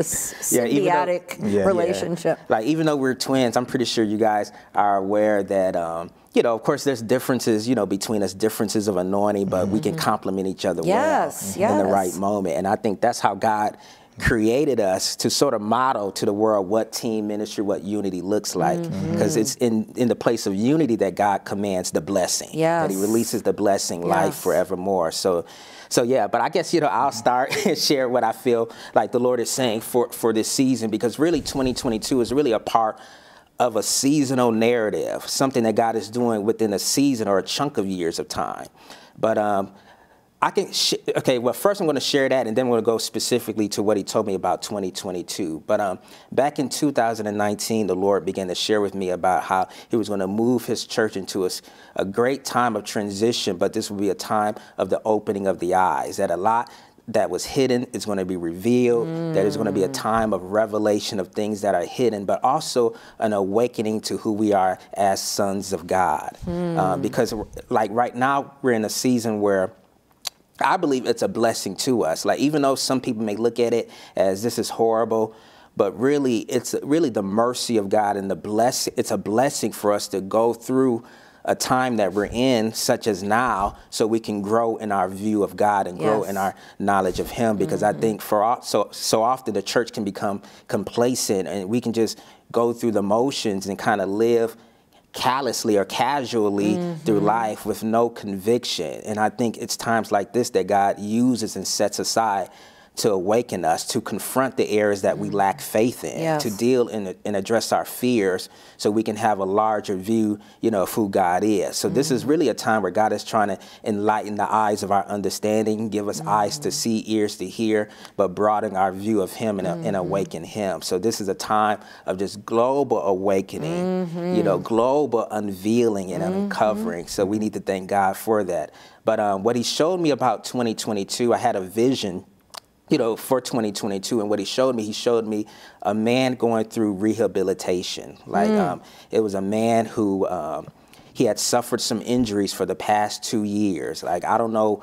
symbiotic relationship. Yeah. Like, even though we're twins, I'm pretty sure you guys are aware that, of course, there's differences, between us, differences of anointing, but we can complement each other well in the right moment. And I think that's how God created us, to sort of model to the world what team ministry, what unity looks like, because it's in the place of unity that God commands the blessing, that he releases the blessing, life forevermore. So yeah, but I guess, I'll start and share what I feel like the Lord is saying for this season, because really 2022 is really a part of a seasonal narrative, something that God is doing within a season or a chunk of years of time. But first I'm going to share that, and then we're going to go specifically to what he told me about 2022. But back in 2019, the Lord began to share with me about how he was going to move his church into a great time of transition, but this will be a time of the opening of the eyes, that a lot that was hidden is going to be revealed, that it's going to be a time of revelation of things that are hidden, but also an awakening to who we are as sons of God. Because like right now, we're in a season where I believe it's a blessing to us. Like, even though some people may look at it as this is horrible, but really it's really the mercy of God and the blessing. It's a blessing for us to go through a time that we're in, such as now, so we can grow in our view of God and grow in our knowledge of him. Because I think so often the church can become complacent, and we can just go through the motions and kind of live callously or casually through life with no conviction. And I think it's times like this that God uses and sets aside to awaken us, to confront the areas that we lack faith in, to deal and address our fears, so we can have a larger view, of who God is. So this is really a time where God is trying to enlighten the eyes of our understanding, give us eyes to see, ears to hear, but broaden our view of him and awaken him. So this is a time of just global awakening, global unveiling and uncovering. So we need to thank God for that. But what he showed me about 2022, I had a vision for 2022. And what he showed me a man going through rehabilitation. Like it was a man who he had suffered some injuries for the past 2 years. Like, I don't know.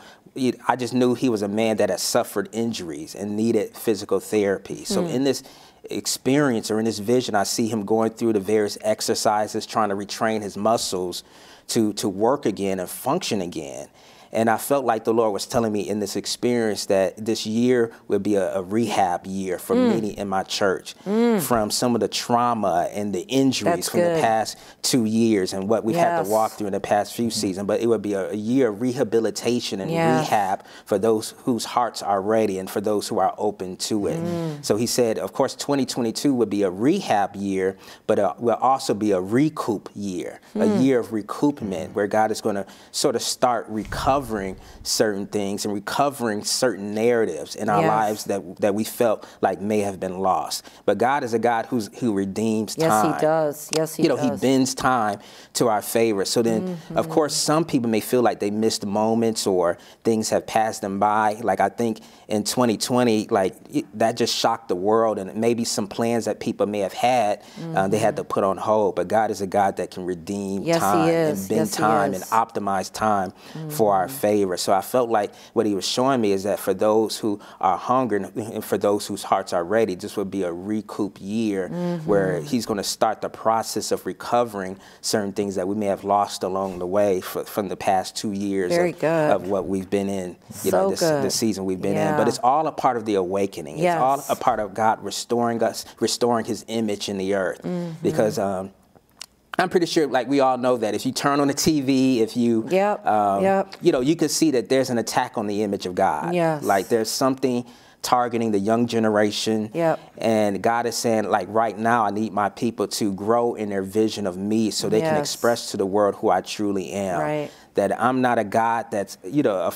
I just knew he was a man that had suffered injuries and needed physical therapy. So in this experience or in this vision, I see him going through the various exercises, trying to retrain his muscles to work again and function again. And I felt like the Lord was telling me in this experience that this year would be a rehab year for many in my church from some of the trauma and the injuries from the past 2 years and what we've had to walk through in the past few seasons. But it would be a year of rehabilitation and rehab for those whose hearts are ready and for those who are open to it. So he said, of course, 2022 would be a rehab year, but it will also be a recoup year, a year of recoupment where God is going to sort of start recovering certain things and recovering certain narratives in our lives that we felt like may have been lost. But God is a God who redeems time. Yes, he does. Yes, he does. You know, he bends time to our favor. So then, of course, some people may feel like they missed moments or things have passed them by. Like I think in 2020, like that just shocked the world, and maybe some plans that people may have had, they had to put on hold. But God is a God that can redeem time and bend time and optimize time for our favor. So I felt like what he was showing me is that for those who are hungry and for those whose hearts are ready, this would be a recoup year where he's going to start the process of recovering certain things that we may have lost along the way from the past 2 years of what we've been in, you know, this season we've been in. But it's all a part of the awakening. Yes. It's all a part of God restoring us, restoring his image in the earth, because I'm pretty sure, like we all know, that if you turn on the TV, if you, you know, you could see that there's an attack on the image of God. Like there's something targeting the young generation. And God is saying, like, right now I need my people to grow in their vision of me so they can express to the world who I truly am. That I'm not a God that's, you know,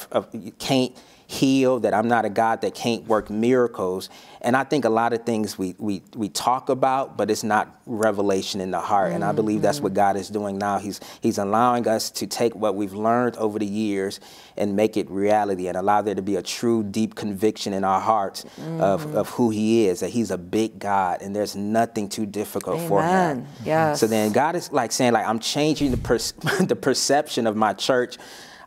can't heal, that I'm not a God that can't work miracles. And I think a lot of things we talk about, but it's not revelation in the heart. And I believe that's what God is doing now. He's allowing us to take what we've learned over the years and make it reality and allow there to be a true, deep conviction in our hearts of who he is, that he's a big God and there's nothing too difficult for him. So then God is like saying, like, I'm changing the perception of my church.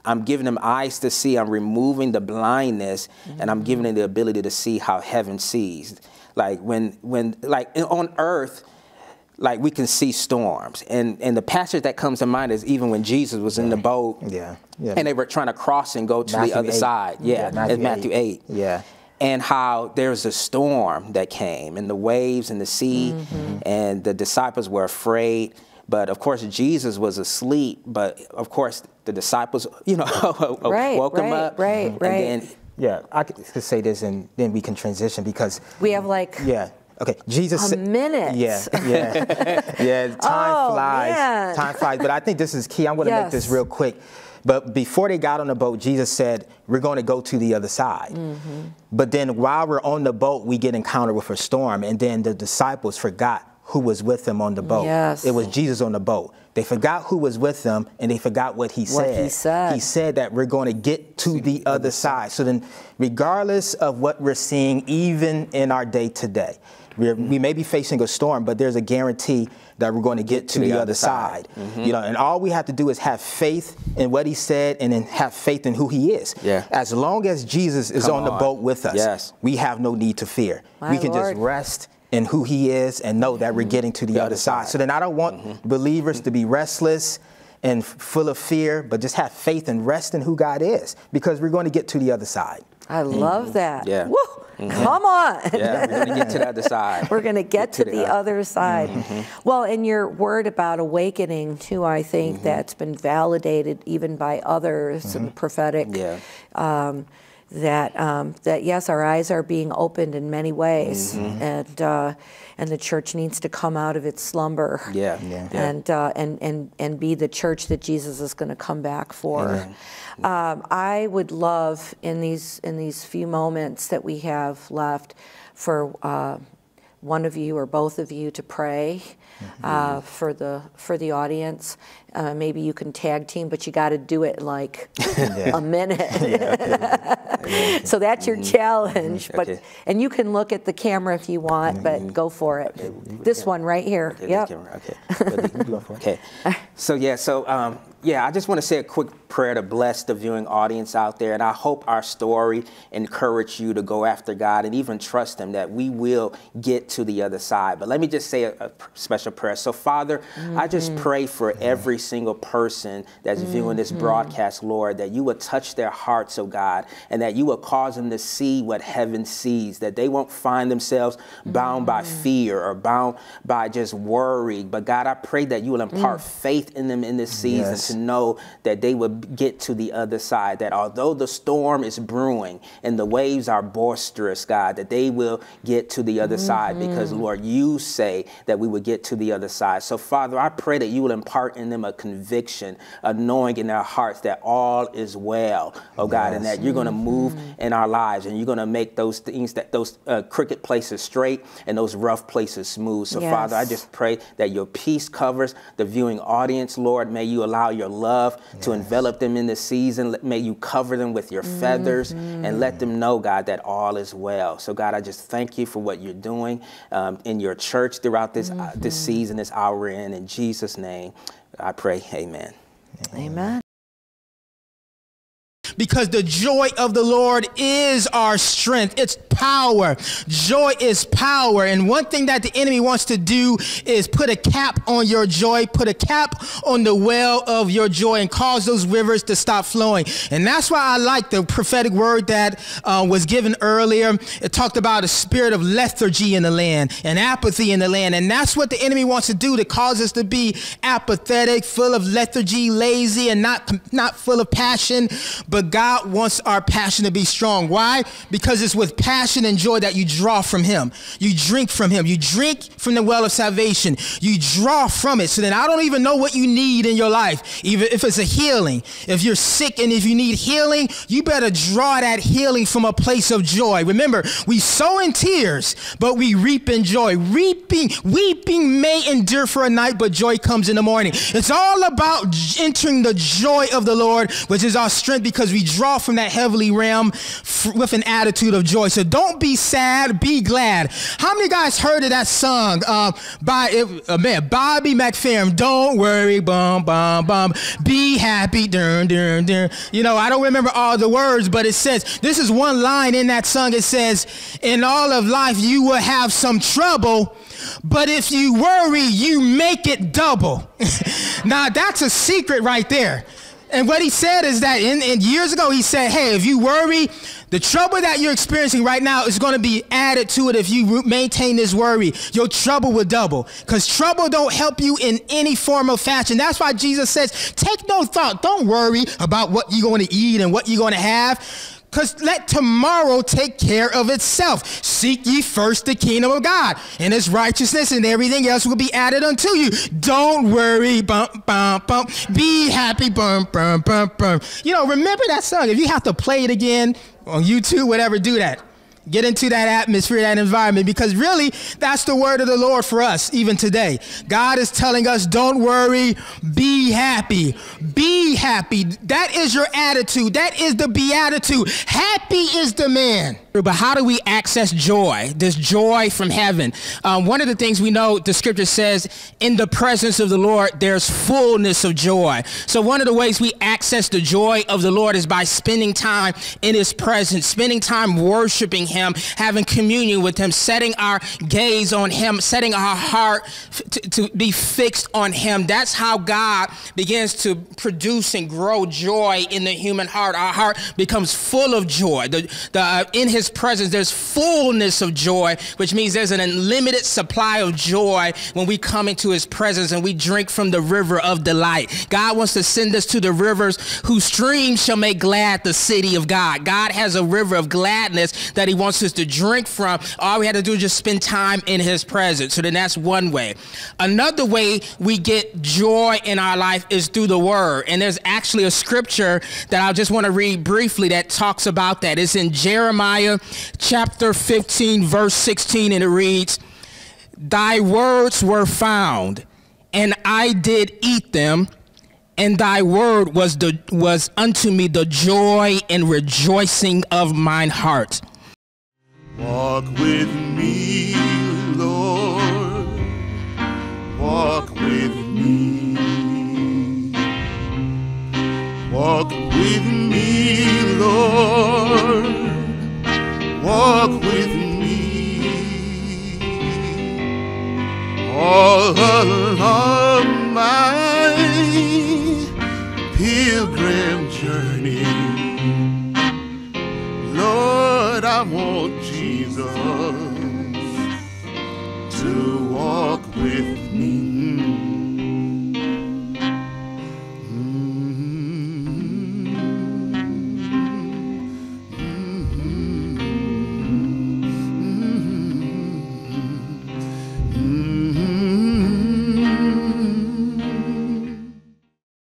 I'm giving them eyes to see, I'm removing the blindness, and I'm giving them the ability to see how heaven sees. Like like on earth, like we can see storms. And the passage that comes to mind is even when Jesus was in the boat and they were trying to cross and go to Matthew the other side. Matthew 8. Yeah. And how there's a storm that came and the waves and the sea and the disciples were afraid. But of course, Jesus was asleep. But of course, the disciples, you know, woke him up. And then, I could say this, and then we can transition because we have like Jesus. A minute. Time flies. Man. Time flies. But I think this is key. I'm going to make this real quick. But before they got on the boat, Jesus said, we're going to go to the other side. But then while we're on the boat, we get encountered with a storm. And then the disciples forgot who was with them on the boat. It was Jesus on the boat. They forgot who was with them, and they forgot what he said. He said that we're going to get to the other side. So then, regardless of what we're seeing, even in our day to day, we may be facing a storm, but there's a guarantee that we're going to get to the other side. You know, and all we have to do is have faith in what he said and then have faith in who he is. As long as Jesus is on the boat with us, we have no need to fear. We can just rest and who he is and know that we're getting to the other side. So then I don't want believers to be restless and full of fear, but just have faith and rest in who God is, because we're going to get to the other side. I love that. Woo, come on. We're going to get to the other side. We're going to get to the other side. Well, and your word about awakening too, I think that's been validated even by others and prophetic. That yes, our eyes are being opened in many ways, and the church needs to come out of its slumber, and be the church that Jesus is going to come back for. I would love in these few moments that we have left for one of you or both of you to pray for the audience. Maybe you can tag team, but you got to do it in like a minute. So that's your challenge. But and you can look at the camera if you want, but go for it. This one right here. Okay. I just want to say a quick prayer to bless the viewing audience out there. And I hope our story encouraged you to go after God and even trust him that we will get to the other side. But let me just say a special prayer. So, Father, I just pray for every single person that's viewing this broadcast, Lord, that you would touch their hearts, oh God, and that you would cause them to see what heaven sees, that they won't find themselves bound by fear or bound by just worry. But, God, I pray that you will impart faith in them in this season. Yes. To know that they would get to the other side, that although the storm is brewing and the waves are boisterous, God, that they will get to the other side because, Lord, you say that we would get to the other side. So, Father, I pray that you will impart in them a conviction, a knowing in their hearts that all is well, oh God, and that you're going to move in our lives and you're going to make those things, that those crooked places straight and those rough places smooth. So, Father, I just pray that your peace covers the viewing audience, Lord. May you allow your love to envelop them in this season. May you cover them with your feathers and let them know, God, that all is well. So, God, I just thank you for what you're doing in your church throughout this this season, this hour we're in. In Jesus' name, I pray. Amen. Amen. Because the joy of the Lord is our strength. It's power. Joy is power. And one thing that the enemy wants to do is put a cap on your joy, put a cap on the well of your joy and cause those rivers to stop flowing. And that's why I like the prophetic word that was given earlier. It talked about a spirit of lethargy in the land and apathy in the land. And that's what the enemy wants to do, to cause us to be apathetic, full of lethargy, lazy, and not full of passion. But God wants our passion to be strong. Why? Because it's with passion and joy that you draw from him. You drink from him. You drink from the well of salvation. You draw from it. So then I don't even know what you need in your life, even if it's a healing. If you're sick and if you need healing, you better draw that healing from a place of joy. Remember, we sow in tears, but we reap in joy. Weeping may endure for a night, but joy comes in the morning. It's all about entering the joy of the Lord, which is our strength, because we draw from that heavenly realm with an attitude of joy. So don't be sad, be glad. How many guys heard of that song by Bobby McFerrin? Don't worry, bum, bum, bum, be happy, dun, dun, dun. You know, I don't remember all the words, but it says, this is one line in that song. It says, in all of life, you will have some trouble, but if you worry, you make it double. Now, that's a secret right there. And what he said is that in years ago, he said, hey, if you worry, the trouble that you're experiencing right now is going to be added to it. If you maintain this worry, your trouble will double, because trouble don't help you in any form or fashion. That's why Jesus says, take no thought. Don't worry about what you're going to eat and what you're going to have, because let tomorrow take care of itself. Seek ye first the kingdom of God and his righteousness, and everything else will be added unto you. Don't worry, bump, bump, bump. Be happy, bump, bump, bump, bump. You know, remember that song. If you have to play it again on YouTube, whatever, do that. Get into that atmosphere, that environment, because really, that's the word of the Lord for us, even today. God is telling us, don't worry, be happy. Be happy. That is your attitude. That is the beatitude. Happy is the man. But how do we access joy, this joy from heaven? One of the things we know, the scripture says, in the presence of the Lord, there's fullness of joy. So one of the ways we access the joy of the Lord is by spending time in his presence, spending time worshiping him, having communion with him, setting our gaze on him, setting our heart to be fixed on him. That's how God begins to produce and grow joy in the human heart. Our heart becomes full of joy. In his presence, there's fullness of joy, which means there's an unlimited supply of joy when we come into his presence and we drink from the river of delight. God wants to send us to the rivers whose streams shall make glad the city of God. God has a river of gladness that he wants us to drink from. All we had to do is just spend time in his presence. So then that's one way. Another way we get joy in our life is through the word. And there's actually a scripture that I just want to read briefly that talks about that. It's in Jeremiah chapter 15, verse 16, and it reads, thy words were found, and I did eat them, and thy word was unto me the joy and rejoicing of mine heart. Walk with me, Lord, walk with me. along my pilgrim journey, Lord, I want Jesus to walk with me.